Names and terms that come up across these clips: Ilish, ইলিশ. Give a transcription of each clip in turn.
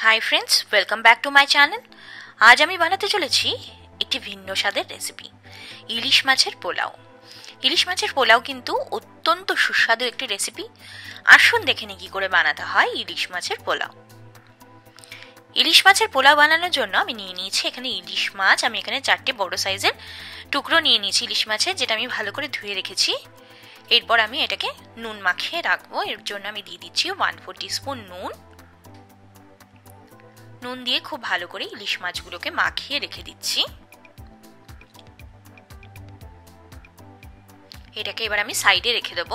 High friends welcome back to my channel. आज हमें बनाते चले एक भिन्न स्वाद रेसिपी इलिश माछेर पोलाओ। इलिश माछेर पोलाओ किन्तु अत्यंत सुस्वादु एक रेसिपी। आसुन देखे निई किभाबे बानाते हय इलिश माछेर पोलाओ। इलिश माछेर पोलाओ बानानोर जोन्नो आमि निये नियेछि एखाने इलिश माछ। आमि एखाने चारटे बड़ो साइजेर टुकरो निये नियेछि इलिश माछेर, जेटा आमि भालो करे धुये रेखेछि। एरपर आमि एटाके नुन माखिये राखबो। एर जोन्नो आमि दिये दिच्छि 1/4 टीस्पुन नुन। नुन दिये खूब भालो करे इलिश माछगुलोके माखिये रेखे दिच्छि। এটাকে এবার আমি সাইডে রেখে দেব।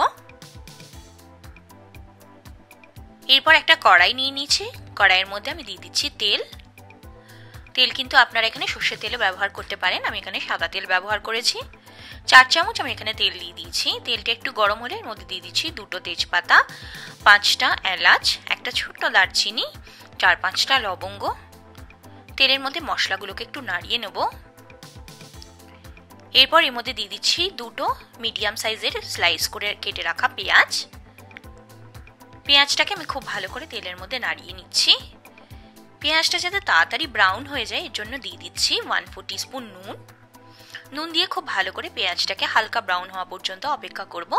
এরপর একটা কড়াই নিয়ে নিয়েছি। কড়াইয়ের মধ্যে আমি দিয়ে দিচ্ছি তেল। তেল কিন্তু আপনারা এখানে সরষের তেল ব্যবহার করতে পারেন, আমি এখানে সাদা তেল ব্যবহার করেছি। 4 চামচ আমি এখানে তেল দিয়ে দিয়েছি। তেলটা একটু গরম হলে এর মধ্যে দিয়ে দিচ্ছি 2টো তেজপাতা, 5টা এলাচ, একটা ছোট্ট দারচিনি, 4-5টা লবঙ্গ। তেলের মধ্যে মশলাগুলোকে একটু নাড়িয়ে নেব। एरपर एर मध्य दिए दिच्छी दुटो मीडियम साइजेर स्लाइस करे केटे रखा पेंयाज। पेंयाजटाके आमि खूब भालो करे तेलेर मध्य नाड़िये निच्छी। पेंयाजटा जाते ताड़ाताड़ी ब्राउन हये जाय एर जोन्नो दिए दिच्छी 1/4 टीस्पुन नून। नून दिए खूब भालो करे पेंयाजटाके हालका ब्राउन हवा पर्यन्त अपेक्षा करब।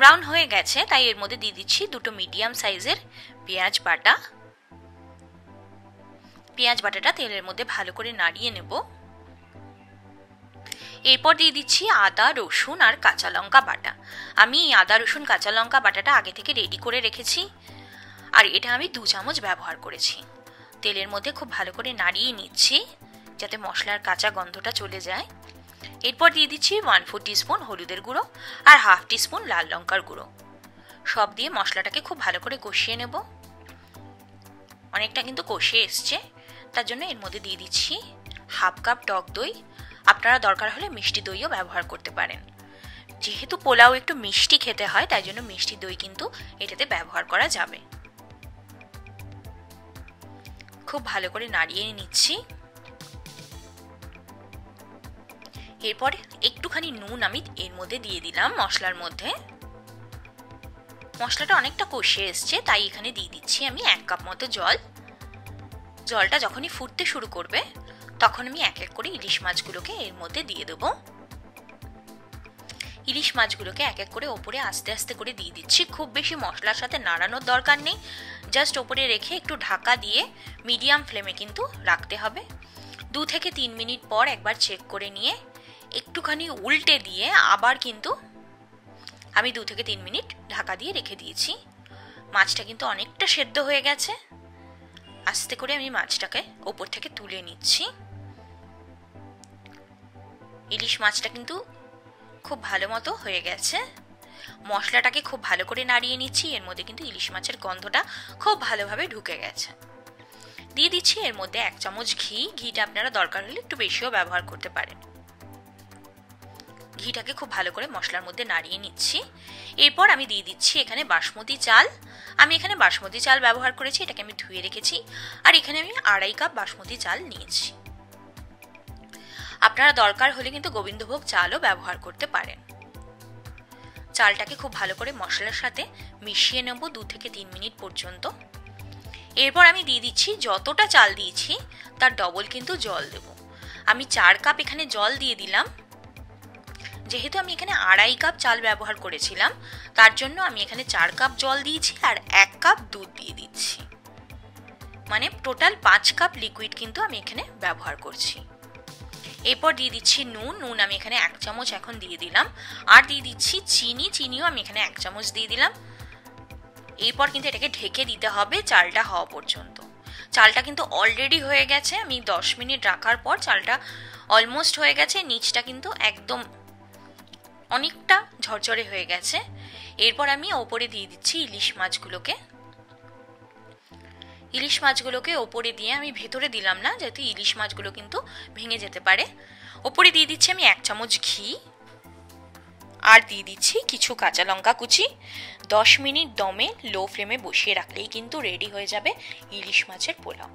ब्राउन हये गेछे ताई एर मध्य दिए दिच्छी दुटो मीडियम साइजेर पेंयाज बाटा। पेंयाज बाटाटा तेलेर मध्य भालो करे नाड़िये नेब। एरपर दिए दिच्छी आदा रसुन और काँचा लंका बाटा। आमी आदा रसुन काँचा लंका बाटाटा आगे थेके रेडी करे रेखेछि और एटा आमी 2 चामच व्यवहार करेछि। तेलेर मध्य खूब भालो करे नाड़िये निच्छी जाते मशलार काँचा गन्धटा चले जाय। एरपर दिए दिच्छी 1/4 टीस्पुन हलुदेर गुँड़ो और 1/2 टीस्पुन लाल लंकार गुँड़ो। सब दिए मशलाटाके खूब भालो करे कषिये नेब। अनेकटा किन्तु कषिये एसेछे, तार जोन्नो एर मध्य दिए दिच्छी 1/2 कप टक दई। আপনারা দরকার হলে মিষ্টি দইও ব্যবহার করতে পারেন। যেহেতু পোলাও একটু মিষ্টি খেতে হয় তাই জন্য মিষ্টি দই কিন্তু এটাতে ব্যবহার করা যাবে। খুব ভালো করে নাড়িয়ে নিচ্ছি। এরপর একটুখানি নুন আমি এর মধ্যে দিয়ে দিলাম মশলার মধ্যে। মশলাটা অনেকটা কষে আসছে তাই এখানে দিয়ে দিচ্ছি আমি 1 কাপ মতো জল। জলটা যখনই ফুটতে শুরু করবে তখন আমি এক এক করে ইলিশ মাছগুলোকে এর মধ্যে দিয়ে দেব। ইলিশ মাছগুলোকে এক এক করে উপরে আস্তে আস্তে করে দিয়ে দিচ্ছি। খুব বেশি মশলার সাথে নাড়ানোর দরকার নেই, জাস্ট উপরে রেখে একটু ঢাকা দিয়ে মিডিয়াম ফ্লেমে কিন্তু রাখতে হবে। 2 থেকে 3 মিনিট পর একবার চেক করে নিয়ে একটুখানি উল্টে দিয়ে আবার কিন্তু আমি 2 থেকে 3 মিনিট ঢাকা দিয়ে রেখে দিয়েছি। মাছটা কিন্তু অনেকটা সেদ্ধ হয়ে গেছে। আস্তে করে আমি মাছটাকে উপর থেকে তুলে নিচ্ছি। ইলিশ মাছটা কিন্তু খুব ভালো মতো হয়ে গেছে। মশলাটাকে খুব ভালো করে নাড়িয়ে নিচ্ছি। এর মধ্যে কিন্তু ইলিশ মাছের গন্ধটা খুব ভালোভাবে ঢুকে গেছে। দিয়ে দিচ্ছি এর মধ্যে 1 চামচ ঘি। ঘিটা আপনারা দরকার হলে একটু বেশিও ব্যবহার করতে পারেন। ঘিটাকে খুব ভালো করে মশলার মধ্যে নাড়িয়ে নিচ্ছি। এরপর আমি দিয়ে দিচ্ছি এখানে বাসমতি চাল। আমি এখানে বাসমতি চাল ব্যবহার করেছি, এটাকে আমি ধুয়ে রেখেছি। আর এখানে আমি 2.5 কাপ বাসমতি চাল নিয়েছি। আপনারা দরকার হলে কিন্তু গোবিন্দভোগ চালও ব্যবহার করতে পারেন। চালটাকে খুব ভালো করে মশলার সাথে মিশিয়ে নেব 2 থেকে 3 মিনিট পর্যন্ত। এরপর আমি দিয়ে দিচ্ছি যতটা চাল দিয়েছি তার ডবল কিন্তু জল দেব। আমি 4 কাপ এখানে জল দিয়ে দিলাম। যেহেতু আমি এখানে 2.5 কাপ চাল ব্যবহার করেছিলাম তার জন্য আমি এখানে 4 কাপ জল দিয়েছি আর 1 কাপ দুধ দিয়ে দিচ্ছি। মানে টোটাল 5 কাপ লিকুইড কিন্তু আমি এখানে ব্যবহার করছি। এরপর দিয়ে দিচ্ছি নুন। নুন আমি এখানে 1 চামচ এখন দিয়ে দিলাম। আর দিয়ে দিচ্ছি চিনি। চিনিও আমি এখানে 1 চামচ দিয়ে দিলাম। এরপর কিন্তু এটাকে ঢেকে দিতে হবে চালটা হওয়া পর্যন্ত। চালটা কিন্তু অলরেডি হয়ে গেছে। আমি 10 মিনিট রাখার পর চালটা অলমোস্ট হয়ে গেছে। নিচটা কিন্তু একদম অনেকটা ঝরঝরে হয়ে গেছে। এরপর আমি ওপরে দিয়ে দিচ্ছি ইলিশ মাছগুলোকে। ইলিশ মাছগুলোকে ওপরে দিয়ে আমি ভেতরে দিলাম না, যাতে ইলিশ মাছগুলো কিন্তু ভেঙে যেতে পারে। ওপরে দিয়ে দিচ্ছি আমি 1 চামচ ঘি আর দিয়ে দিচ্ছি কিছু কাঁচা লঙ্কা কুচি। 10 মিনিট দমে লো ফ্লেমে বসিয়ে রাখলেই কিন্তু রেডি হয়ে যাবে ইলিশ মাছের পোলাও।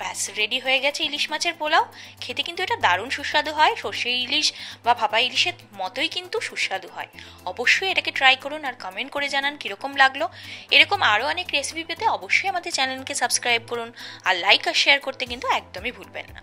ব্যাস রেডি হয়ে গেছে ইলিশ মাছের পোলাও। খেতে কিন্তু এটা দারুণ সুস্বাদু হয়, সর্ষে ইলিশ বা ভাপা ইলিশের মতোই কিন্তু সুস্বাদু হয়। অবশ্যই এটাকে ট্রাই করুন আর কমেন্ট করে জানান কীরকম লাগলো। এরকম আরও অনেক রেসিপি পেতে অবশ্যই আমাদের চ্যানেলকে সাবস্ক্রাইব করুন আর লাইক আর শেয়ার করতে কিন্তু একদমই ভুলবেন না।